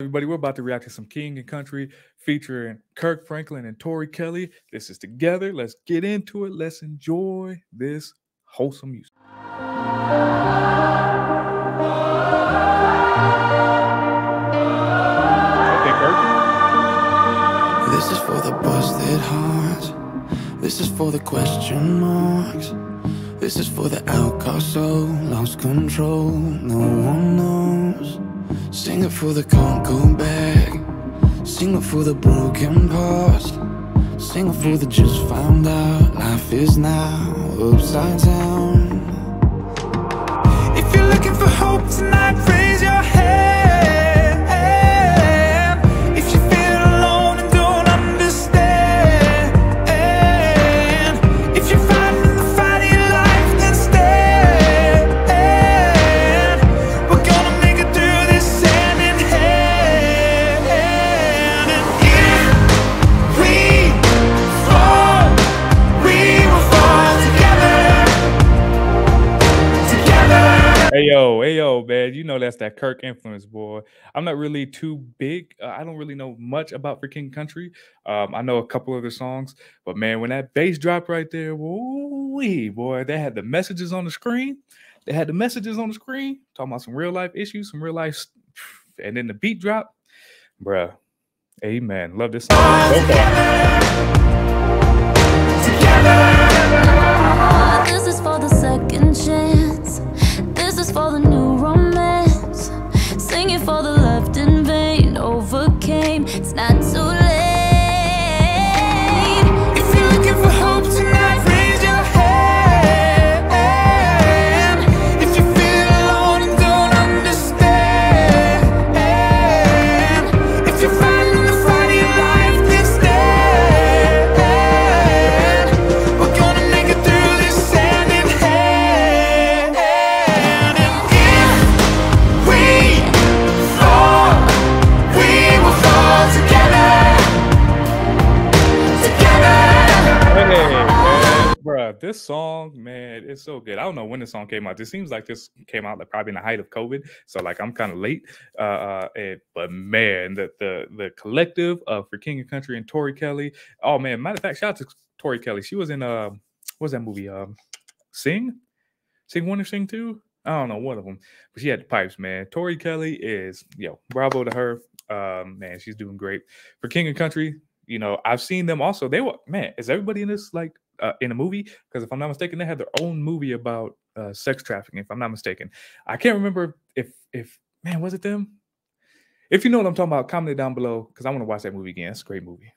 Everybody, we're about to react to some King and Country featuring Kirk Franklin and Tori Kelly. This is Together. Let's get into it. Let's enjoy this wholesome music. Okay, Kirk. This is for the busted hearts. This is for the question marks. This is for the outcast soul, lost control, no one knows. Sing it for the can't go back. Sing it for the broken past. Sing it for the just found out. Life is now upside down. If you're looking for hope tonight, raise your hand. If you feel alone and don't understand, if you're fighting the fight of your life, then stand. We're gonna Ayo, man, you know that's that Kirk influence, boy. I'm not really too big. I don't really know much about For King and Country. I know a couple of their songs, but man, when that bass dropped right there, woo-wee, boy, they had the messages on the screen. Talking about some real life issues, some real life, and then the beat drop, bruh. Amen. Love this song. So far. This is for the second chance. This is for the new romance. Singing for the loved in vain. Overcame, it's not too late. If you're looking for hope tonight, raise your hand. If you feel alone and don't understand, if you're fighting the fight of your life, then stand. We're gonna make it through this hand in hand. This song, man, it's so good. I don't know when this song came out. It seems like this came out like probably in the height of COVID, so like I'm kind of late. But man, the collective of For King and Country and Tori Kelly. Oh man, matter of fact, shout out to Tori Kelly. She was in what's that movie? Sing 1 or Sing 2? I don't know, one of them. But she had the pipes, man. Tori Kelly is, yo, bravo to her. Man, she's doing great. For King and Country, you know, I've seen them also. They were, man, is everybody in this like in a movie? Because if I'm not mistaken, they had their own movie about sex trafficking, if I'm not mistaken. I can't remember if man, was it them? If you know what I'm talking about, comment it down below because I want to watch that movie again. It's a great movie.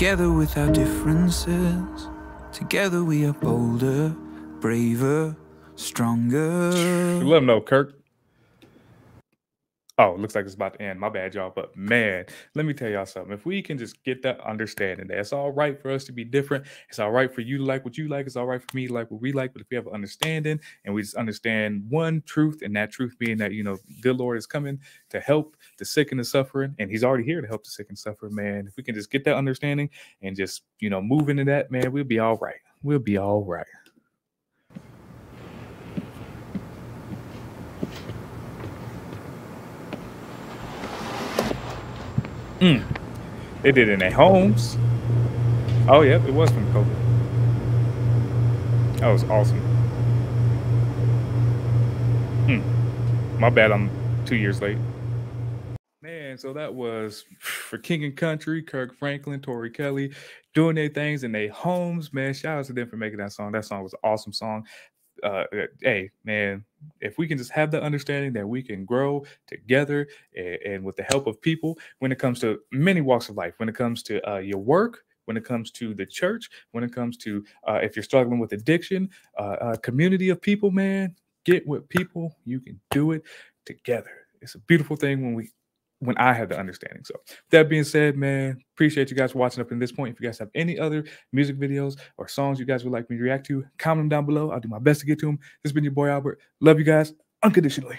Together with our differences, together we are bolder, braver, stronger. Let him know, Kirk. Oh, it looks like it's about to end. My bad, y'all. But man, let me tell y'all something. If we can just get that understanding that it's all right for us to be different, it's all right for you to like what you like, it's all right for me to like what we like. But if we have an understanding and we just understand one truth, and that truth being that, you know, good Lord is coming to help the sick and the suffering, and he's already here to help the sick and suffer, man. If we can just get that understanding and just, you know, move into that, man, we'll be all right. We'll be all right. They did it in their homes. Oh, yep, it was from COVID. That was awesome. My bad, I'm 2 years late. Man, so that was For King and Country, Kirk Franklin, Tori Kelly, doing their things in their homes. Man, shout out to them for making that song. That song was an awesome song. Hey, man, if we can just have the understanding that we can grow together and with the help of people when it comes to many walks of life, when it comes to your work, when it comes to the church, when it comes to if you're struggling with addiction, a community of people, man, get with people. You can do it together. It's a beautiful thing when I have the understanding. So that being said, man, appreciate you guys for watching up in this point. If you guys have any other music videos or songs you guys would like me to react to, comment them down below. I'll do my best to get to them. This has been your boy Albert. Love you guys unconditionally.